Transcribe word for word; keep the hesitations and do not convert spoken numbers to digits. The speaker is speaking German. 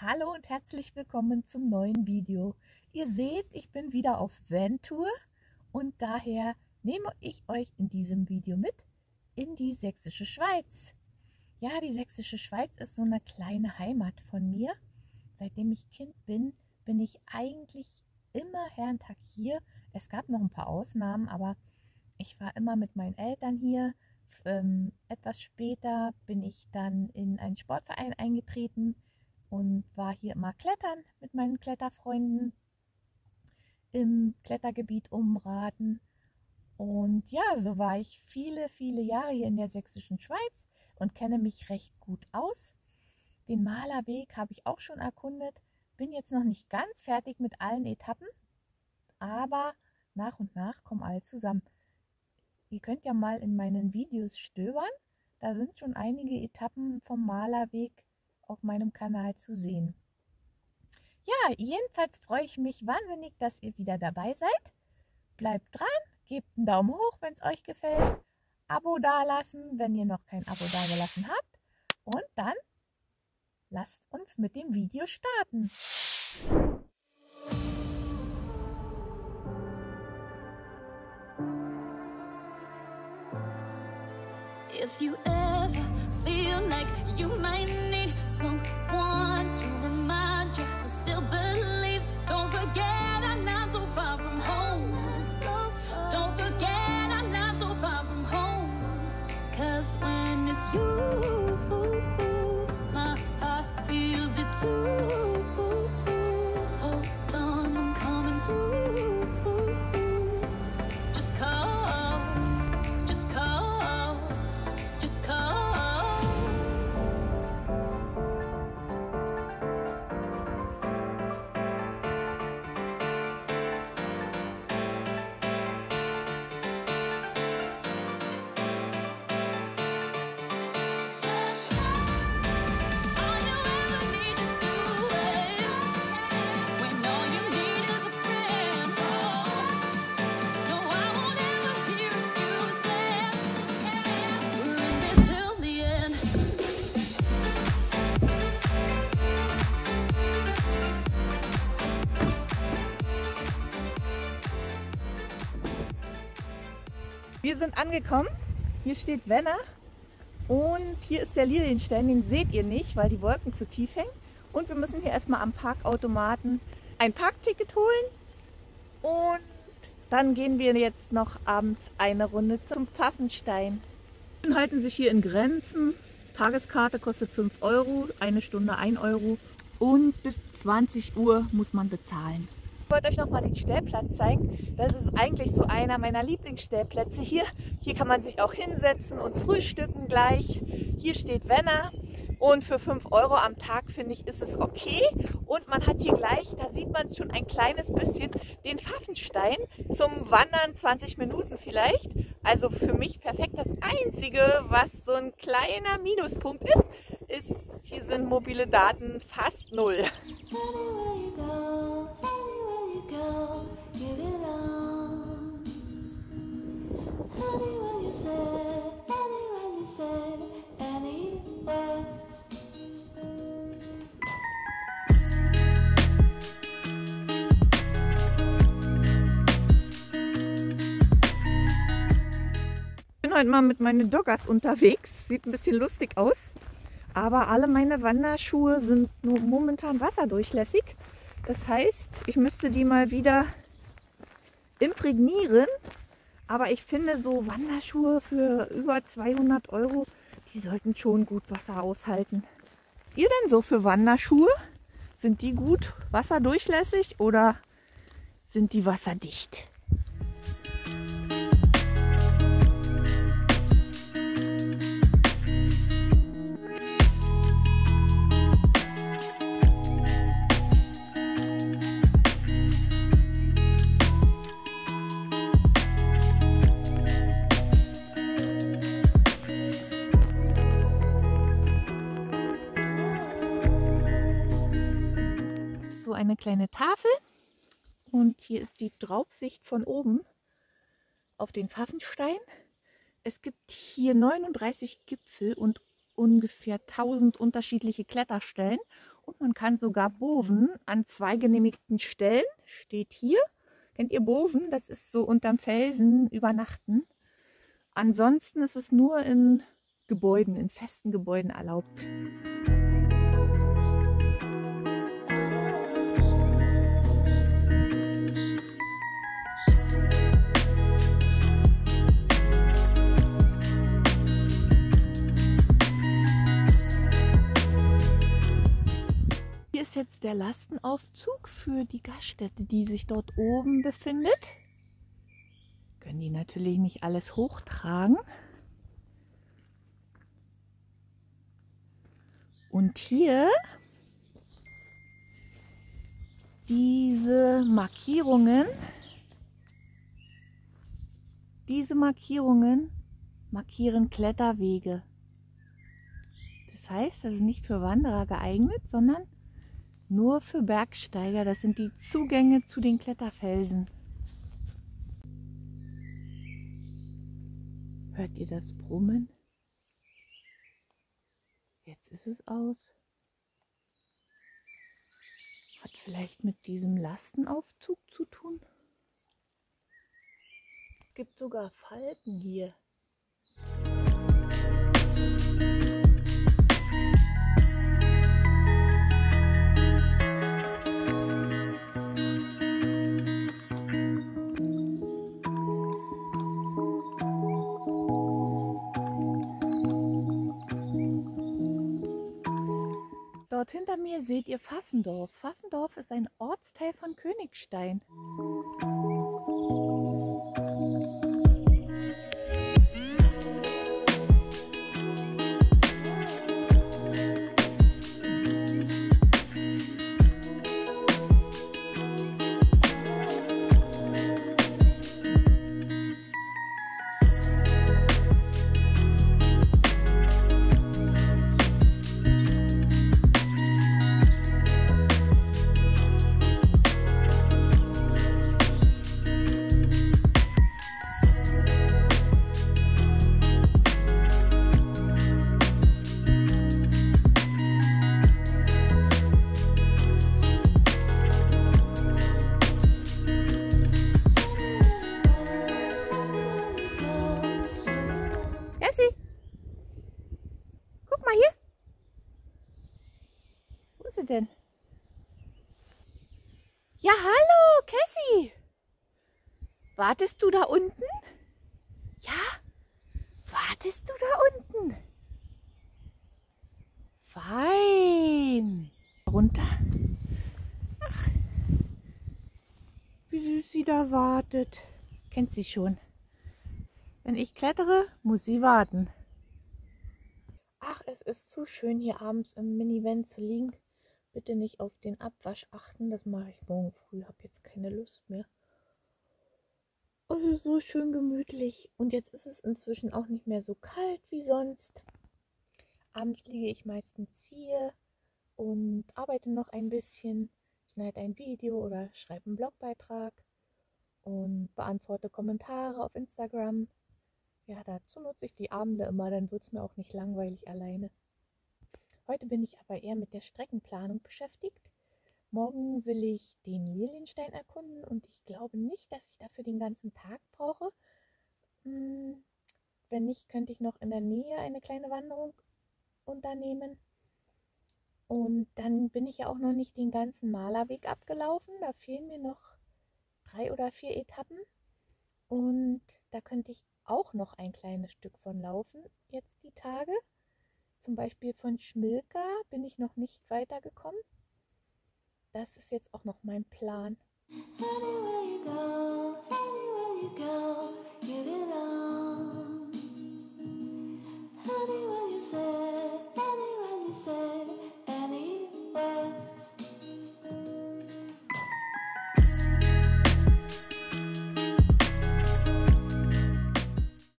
Hallo und herzlich willkommen zum neuen Video. Ihr seht, ich bin wieder auf Van-Tour und daher nehme ich euch in diesem Video mit in die Sächsische Schweiz. Ja, die Sächsische Schweiz ist so eine kleine Heimat von mir. Seitdem ich Kind bin, bin ich eigentlich immer Herrentag hier. Es gab noch ein paar Ausnahmen, aber ich war immer mit meinen Eltern hier. Ähm, etwas später bin ich dann in einen Sportverein eingetreten und war hier immer klettern mit meinen Kletterfreunden im Klettergebiet Umraten. Und ja, so war ich viele, viele Jahre hier in der Sächsischen Schweiz und kenne mich recht gut aus. Den Malerweg habe ich auch schon erkundet, bin jetzt noch nicht ganz fertig mit allen Etappen, aber nach und nach kommen alle zusammen. Ihr könnt ja mal in meinen Videos stöbern, da sind schon einige Etappen vom Malerweg auf meinem Kanal zu sehen. Ja, jedenfalls freue ich mich wahnsinnig, dass ihr wieder dabei seid. Bleibt dran, gebt einen Daumen hoch, wenn es euch gefällt, Abo dalassen, wenn ihr noch kein Abo dagelassen habt, und dann lasst uns mit dem Video starten. If you ever feel like you might need someone to remind you who still believes, don't forget I'm not so far from home. Don't forget I'm not so far from home. Cause when it's you, my heart feels it too. Hold on, I'm coming through. Just call. Wir sind angekommen, hier steht Vanna und hier ist der Lilienstein, den seht ihr nicht, weil die Wolken zu tief hängen. Und wir müssen hier erstmal am Parkautomaten ein Parkticket holen und dann gehen wir jetzt noch abends eine Runde zum Pfaffenstein. Wir halten sich hier in Grenzen, Tageskarte kostet fünf Euro, eine Stunde ein Euro und bis zwanzig Uhr muss man bezahlen. Ich wollte euch nochmal den Stellplatz zeigen. Das ist eigentlich so einer meiner Lieblingsstellplätze hier. Hier kann man sich auch hinsetzen und frühstücken gleich. Hier steht Vanna und für fünf Euro am Tag, finde ich, ist es okay. Und man hat hier gleich, da sieht man es schon ein kleines bisschen, den Pfaffenstein zum Wandern, zwanzig Minuten vielleicht. Also für mich perfekt. Das Einzige, was so ein kleiner Minuspunkt ist, ist, hier sind mobile Daten fast null. Go, give it all. Anywhere you said, anywhere you said, anywhere. Ich bin heute mal mit meinen Doggers unterwegs. Sieht ein bisschen lustig aus. Aber alle meine Wanderschuhe sind nur momentan wasserdurchlässig. Das heißt, ich müsste die mal wieder imprägnieren, aber ich finde so Wanderschuhe für über zweihundert Euro, die sollten schon gut Wasser aushalten. Was ihr denn so für Wanderschuhe? Sind die gut wasserdurchlässig oder sind die wasserdicht? Eine kleine Tafel und hier ist die Draufsicht von oben auf den Pfaffenstein. Es gibt hier neununddreißig Gipfel und ungefähr tausend unterschiedliche Kletterstellen Und man kann sogar boven an zwei genehmigten Stellen, steht hier. Kennt ihr boven? Das ist so unterm Felsen übernachten. Ansonsten ist es nur in Gebäuden, in festen Gebäuden erlaubt. Hier ist jetzt der Lastenaufzug für die Gaststätte, die sich dort oben befindet. Können die natürlich nicht alles hochtragen. Und hier diese Markierungen, diese Markierungen markieren Kletterwege. Das heißt, das ist nicht für Wanderer geeignet, sondern nur für Bergsteiger. Das sind die Zugänge zu den Kletterfelsen. Hört ihr das Brummen? Jetzt ist es aus. Hat vielleicht mit diesem Lastenaufzug zu tun? Es gibt sogar Falten hier. Dort hinter mir seht ihr Pfaffendorf. Pfaffendorf ist ein Ortsteil von Königstein. Denn? Ja, hallo, Cassie! Wartest du da unten? Ja, wartest du da unten? Fein! Runter. Ach, wie süß sie da wartet. Kennt sie schon. Wenn ich klettere, muss sie warten. Ach, es ist so schön, hier abends im Minivan zu liegen. Bitte nicht auf den Abwasch achten, das mache ich morgen früh, habe jetzt keine Lust mehr. Oh, es ist so schön gemütlich und jetzt ist es inzwischen auch nicht mehr so kalt wie sonst. Abends liege ich meistens hier und arbeite noch ein bisschen, schneide ein Video oder schreibe einen Blogbeitrag und beantworte Kommentare auf Instagram. Ja, dazu nutze ich die Abende immer, dann wird es mir auch nicht langweilig alleine. Heute bin ich aber eher mit der Streckenplanung beschäftigt. Morgen will ich den Lilienstein erkunden und ich glaube nicht, dass ich dafür den ganzen Tag brauche. Wenn nicht, könnte ich noch in der Nähe eine kleine Wanderung unternehmen. Und dann bin ich ja auch noch nicht den ganzen Malerweg abgelaufen. Da fehlen mir noch drei oder vier Etappen. Und da könnte ich auch noch ein kleines Stück von laufen, jetzt die Tage. Zum Beispiel von Schmilka bin ich noch nicht weitergekommen. Das ist jetzt auch noch mein Plan.